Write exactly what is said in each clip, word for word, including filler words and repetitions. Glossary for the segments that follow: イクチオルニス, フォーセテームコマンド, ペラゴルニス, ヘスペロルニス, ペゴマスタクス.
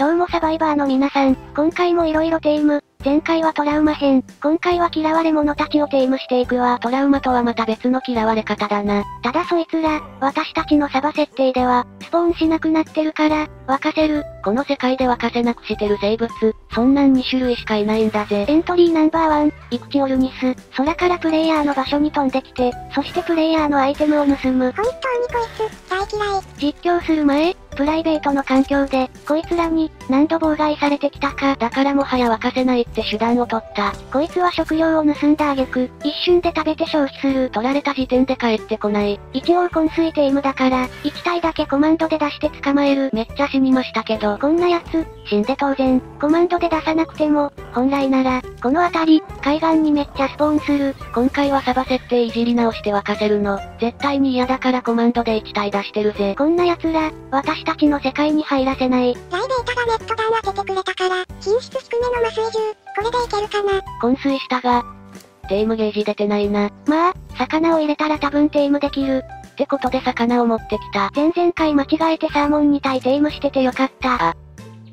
どうもサバイバーの皆さん、今回も色々テーム、前回はトラウマ編、今回は嫌われ者たちをテームしていくわ。トラウマとはまた別の嫌われ方だな。ただそいつら、私たちのサバ設定では、スポーンしなくなってるから、沸かせる。この世界で沸かせなくしてる生物、そんなんに種類しかいないんだぜ。エントリーナンバーワン、イクチオルニス。空からプレイヤーの場所に飛んできて、そしてプレイヤーのアイテムを盗む。本当にこいつ、大嫌い。実況する前、プライベートの環境で、こいつらに、何度妨害されてきたか。だからもはや沸かせないって手段を取った。こいつは食料を盗んだ挙句、一瞬で食べて消費する。取られた時点で帰ってこない。一応昏睡テームだから、いち体だけコマンドで出して捕まえる。めっちゃ死にましたけど、こんなやつ、死んで当然、コマンドで出さなくても、本来なら、この辺り、海岸にめっちゃスポーンする。今回はサバ設定いじり直して沸かせるの、絶対に嫌だからコマンドでいち体出してるぜ。こんなやつら、私たちたちの世界に入らせない。プライベートがネットガン当ててくれたから、品質低めの麻酔銃、これでいけるかな。昏睡したが、テームゲージ出てないな。まあ、魚を入れたら多分テームできる。ってことで魚を持ってきた。前々回間違えてサーモンに体テームしててよかった。あ、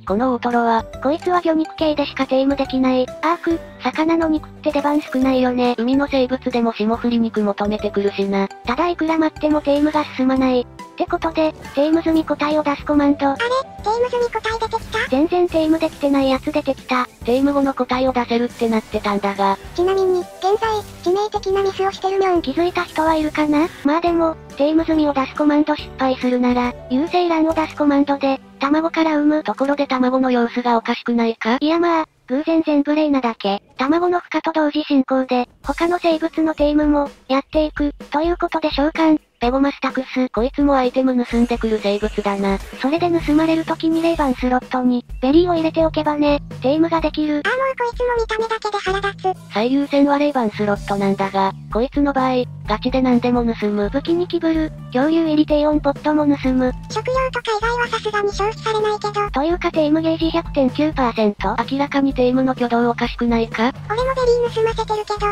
この大トロは、こいつは魚肉系でしかテームできない。アーク、魚の肉って出番少ないよね。海の生物でも霜降り肉求めてくるしな。ただいくら待ってもテームが進まない。ってことで、テーム済み個体を出すコマンド。あれ、テーム済み個体出てきた？全然テームできてないやつ出てきた。テーム後の個体を出せるってなってたんだが。ちなみに、現在、致命的なミスをしてるみょん。気づいた人はいるかな？まあでも、テーム済みを出すコマンド失敗するなら、有精卵を出すコマンドで、卵から産む。ところで卵の様子がおかしくないか？いやまあ。偶然全ブレイなだけ。卵の孵化と同時進行で、他の生物のテームも、やっていく、ということで召喚、ペゴマスタクス。こいつもアイテム盗んでくる生物だな。それで盗まれる時にれいばんスロットに、ベリーを入れておけばね、テームができる。あーもうこいつも見た目だけで腹立つ。最優先はれいばんスロットなんだが、こいつの場合、ガチで何でも盗む。武器にキブル、恐竜入り低温ポットも盗む。食料とか以外はさすがに消費されないけど。というかテームゲージ ひゃくてんきゅうパーセント。 明らかにテームの挙動おかしくないか？俺もベリー盗ませてるけど、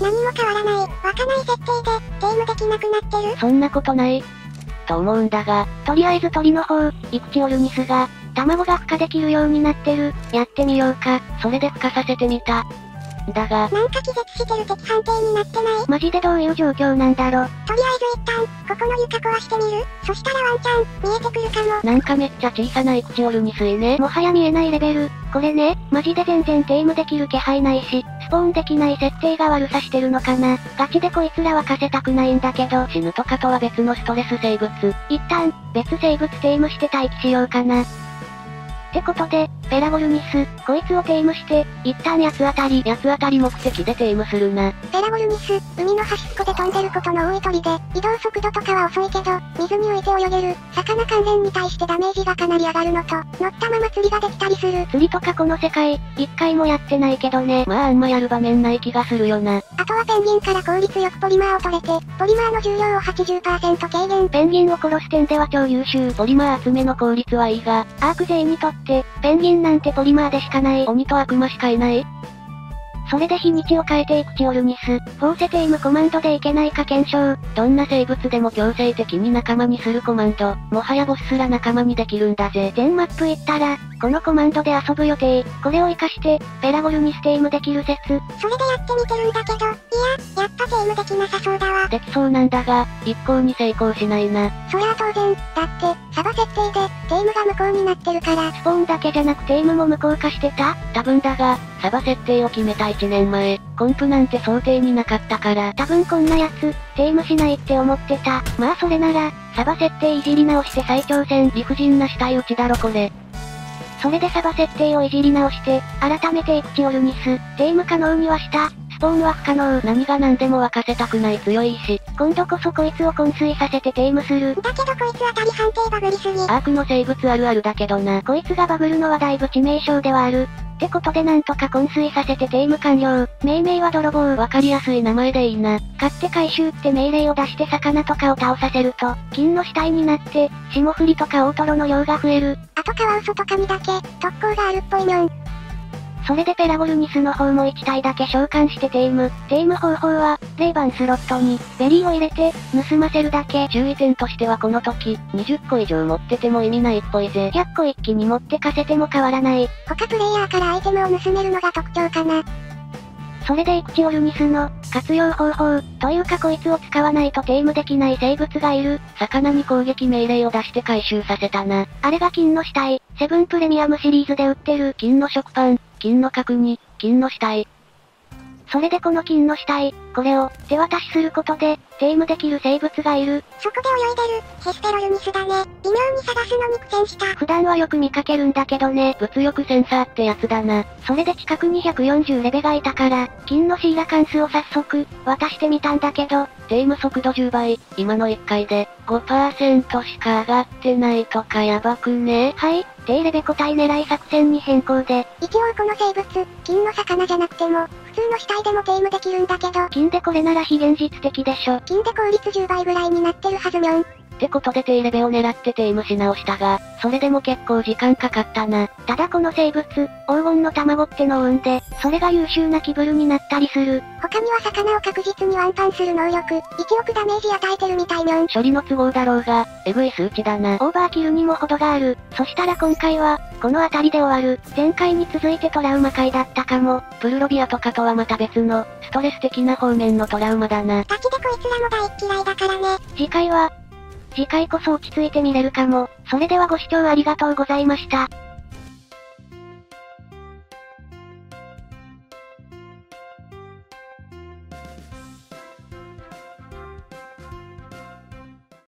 何も変わらない。湧かない設定で、テームできなくなってる？そんなことない。と思うんだが、とりあえず鳥の方、イクチオルニスが、卵が孵化できるようになってる。やってみようか。それで孵化させてみた。だが、なんか気絶してる敵判定になってない？マジでどういう状況なんだろ。とりあえず一旦、ここの床壊してみる。そしたらワンチャン、見えてくるかも。なんかめっちゃ小さなイクチオルニスいね。もはや見えないレベル。これね、マジで全然テームできる気配ないし、スポーンできない設定が悪さしてるのかな。ガチでこいつら沸かせたくないんだけど。死ぬとかとは別のストレス生物。一旦、別生物テームして待機しようかな。ってことで、ペラゴルニス、こいつをテームして、一旦八つ当たり。八つ当たり目的でテームするな。ペラゴルニス、海の端っこで飛んでることの多い鳥で、移動速度とかは遅いけど、水に浮いて泳げる。魚関連に対してダメージがかなり上がるのと、乗ったまま釣りができたりする。釣りとかこの世界、一回もやってないけどね。まああんまやる場面ない気がするよな。あとはペンギンから効率よくポリマーを取れて、ポリマーの重量を はちじゅっパーセント 軽減。ペンギンを殺す点では超優秀。ポリマー集めの効率はいいが、アーク勢にとって、ペンギンなんてポリマーでしかない。鬼と悪魔しかいない。それで日にちを変えてイクチオルニス、フォーセテームコマンドでいけないか検証。どんな生物でも強制的に仲間にするコマンド。もはやボスすら仲間にできるんだぜ。全マップ行ったら、このコマンドで遊ぶ予定。これを活かして、ペラゴルニステームできる説。それでやってみてるんだけど、いや、やっぱテームできなさそうだわ。できそうなんだが、一向に成功しないな。そりゃ当然、だって、サバ設定で、テームが無効になってるから。スポーンだけじゃなくテームも無効化してた？多分だが、サバ設定を決めたいちねんまえ、コンプなんて想定になかったから、多分こんなやつ、テームしないって思ってた。まあそれなら、サバ設定いじり直して再挑戦。理不尽な死体打ちだろこれ。それでサバ設定をいじり直して、改めてイクチオルニス、テーム可能にはした。スポーンは不可能。何が何でも沸かせたくない強いし、今度こそこいつを昏睡させてテームする。だけどこいつ当たり判定バグりすぎ。アークの生物あるあるだけどな。こいつがバグるのはだいぶ致命傷ではある。ってことでなんとか昏睡させてテーム完了。命名は泥棒。わかりやすい名前でいいな。買って回収って命令を出して魚とかを倒させると、金の死体になって、霜降りとか大トロの量が増える。あとカワウソとカニだけ、特攻があるっぽいみょん。それでペラゴルニスの方もいち体だけ召喚してテイム。テイム方法は、霊盤スロットにベリーを入れて、盗ませるだけ。注意点としてはこの時、にじゅっこ以上持ってても意味ないっぽいぜ。ひゃっこ一気に持ってかせても変わらない。他プレイヤーからアイテムを盗めるのが特徴かな。それでイクチオルニスの活用方法というか、こいつを使わないとテイムできない生物がいる。魚に攻撃命令を出して回収させたな。あれが金の死体。セブンプレミアムシリーズで売ってる金の食パン、金の角煮、金の死体。それでこの金の死体、これを手渡しすることでテイムできる生物がいる。そこで泳いでるヘスペロルニスだね。微妙に探すのに苦戦した。普段はよく見かけるんだけどね。物欲センサーってやつだな。それで近くにひゃくよんじゅうレベがいたから、金のシーラカンスを早速渡してみたんだけど、テイム速度じゅうばい、今のいっかいで ごパーセント しか上がってないとかやばくね。はい。低レベ個体狙い作戦に変更で。一応この生物、金の魚じゃなくても、普通の死体でもテイムできるんだけど。金でこれなら非現実的でしょ。金で効率じゅうばいぐらいになってるはずにょん。ってことで低レベを狙ってテイムし直したが、それでも結構時間かかったな。ただこの生物、黄金の卵ってのを産んで、それが優秀なキブルになったりする。他には魚を確実にワンパンする能力、いちおくダメージ与えてるみたいにょん。処理の都合だろうが、えぐい数値だな。オーバーキルにも程がある。そしたら今回は、この辺りで終わる。前回に続いてトラウマ回だったかも。プルロビアとかとはまた別の、ストレス的な方面のトラウマだな。ガチでこいつらも大嫌いだからね。次回は、次回こそ落ち着いて見れるかも。それではご視聴ありがとうございました。